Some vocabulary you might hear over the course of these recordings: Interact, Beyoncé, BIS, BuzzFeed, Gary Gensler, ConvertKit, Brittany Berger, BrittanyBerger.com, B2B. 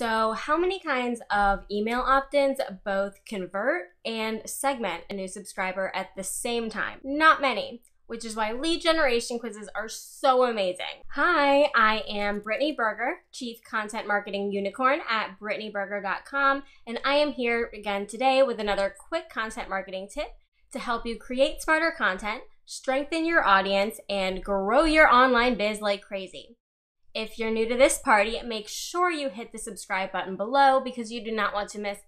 So how many kinds of email opt-ins both convert and segment a new subscriber at the same time? Not many, which is why lead generation quizzes are so amazing. Hi, I am Brittany Berger, Chief Content Marketing Unicorn at BrittanyBerger.com, and I am here again today with another quick content marketing tip to help you create smarter content, strengthen your audience, and grow your online biz like crazy. If you're new to this party, make sure you hit the subscribe button below because you do not want to miss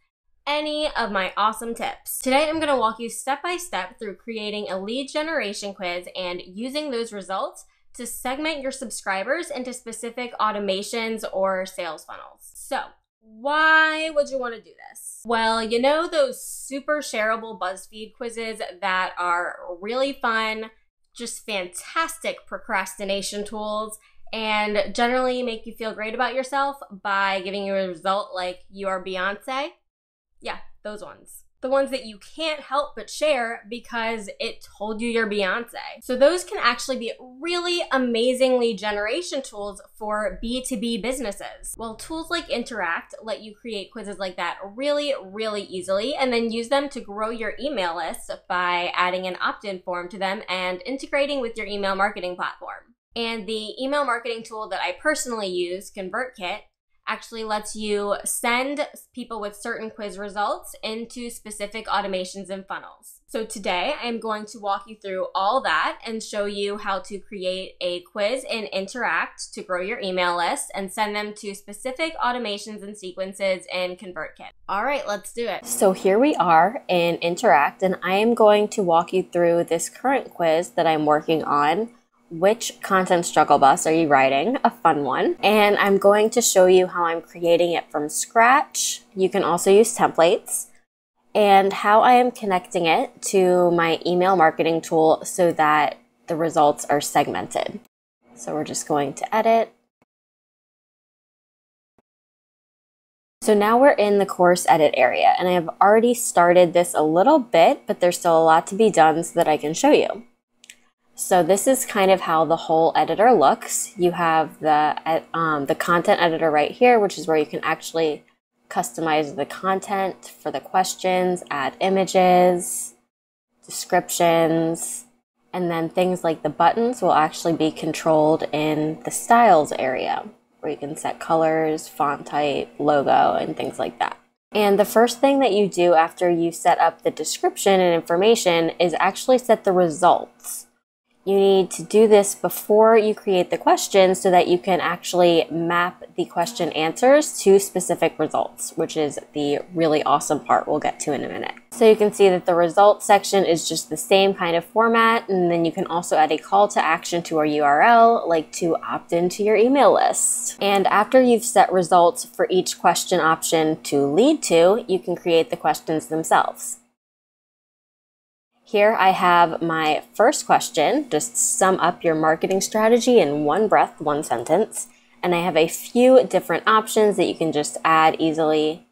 any of my awesome tips. Today, I'm gonna walk you step by step through creating a lead generation quiz and using those results to segment your subscribers into specific automations or sales funnels. So, why would you want to do this? Well, you know those super shareable BuzzFeed quizzes that are really fun, just fantastic procrastination tools, and generally make you feel great about yourself by giving you a result like you are Beyoncé? Yeah, those ones. The ones that you can't help but share because it told you you're Beyoncé. So those can actually be really amazingly generation tools for B2B businesses. Well, tools like Interact let you create quizzes like that really, really easily and then use them to grow your email list by adding an opt-in form to them and integrating with your email marketing platform. And the email marketing tool that I personally use, ConvertKit, actually lets you send people with certain quiz results into specific automations and funnels. So today I'm going to walk you through all that and show you how to create a quiz in Interact to grow your email list and send them to specific automations and sequences in ConvertKit. All right, let's do it. So here we are in Interact and I am going to walk you through this current quiz that I'm working on. Which content struggle bus are you writing? A fun one. And I'm going to show you how I'm creating it from scratch. You can also use templates. And how I am connecting it to my email marketing tool so that the results are segmented. So we're just going to edit. So now we're in the course edit area. And I have already started this a little bit, but there's still a lot to be done so that I can show you. So this is kind of how the whole editor looks. You have the content editor right here, which is where you can actually customize the content for the questions, add images, descriptions, and then things like the buttons will actually be controlled in the styles area, where you can set colors, font type, logo, and things like that. And the first thing that you do after you set up the description and information is actually set the results. You need to do this before you create the question so that you can actually map the question answers to specific results, which is the really awesome part we'll get to in a minute. So you can see that the results section is just the same kind of format, and then you can also add a call to action to our URL, like to opt into your email list. And after you've set results for each question option to lead to, you can create the questions themselves. Here I have my first question, just sum up your marketing strategy in one breath, one sentence. And I have a few different options that you can just add easily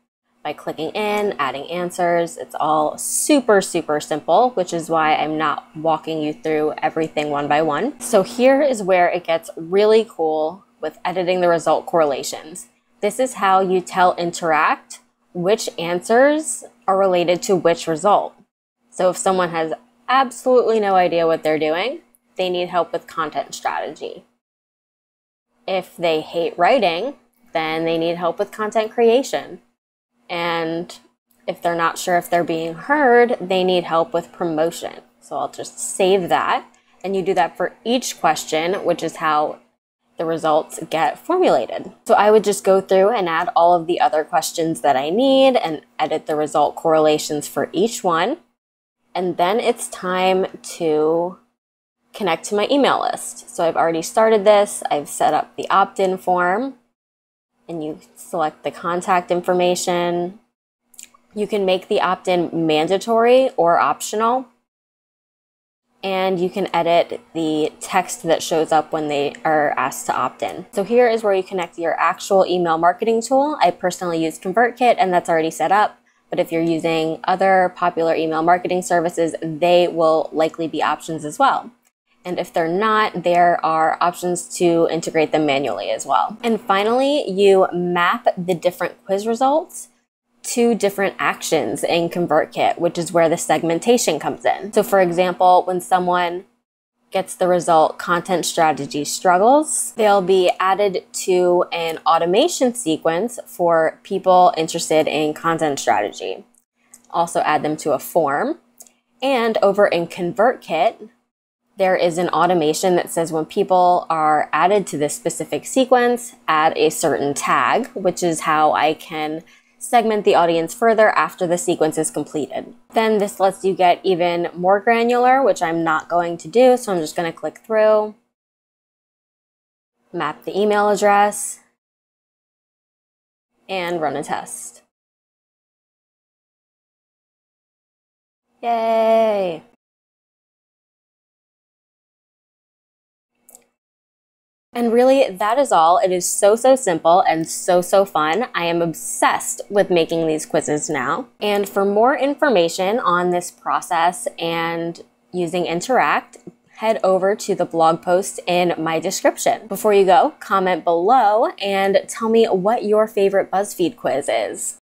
by clicking in, adding answers. It's all super, super simple, which is why I'm not walking you through everything one by one. So here is where it gets really cool with editing the result correlations. This is how you tell Interact which answers are related to which result. So if someone has absolutely no idea what they're doing, they need help with content strategy. If they hate writing, then they need help with content creation. And if they're not sure if they're being heard, they need help with promotion. So I'll just save that. And you do that for each question, which is how the results get formulated. So I would just go through and add all of the other questions that I need and edit the result correlations for each one. And then it's time to connect to my email list. So I've already started this. I've set up the opt-in form and you select the contact information. You can make the opt-in mandatory or optional. And you can edit the text that shows up when they are asked to opt in. So here is where you connect your actual email marketing tool. I personally use ConvertKit and that's already set up. But if you're using other popular email marketing services, they will likely be options as well. And if they're not, there are options to integrate them manually as well. And finally, you map the different quiz results to different actions in ConvertKit, which is where the segmentation comes in. So for example, when someone gets the result content strategy struggles, they'll be added to an automation sequence for people interested in content strategy. Also add them to a form. And over in ConvertKit, there is an automation that says when people are added to this specific sequence, add a certain tag, which is how I can segment the audience further after the sequence is completed. Then this lets you get even more granular, which I'm not going to do, so I'm just going to click through, map the email address, and run a test. Yay! And really, that is all. It is so, so simple and so, so fun. I am obsessed with making these quizzes now. And for more information on this process and using Interact, head over to the blog post in my description. Before you go, comment below and tell me what your favorite BuzzFeed quiz is.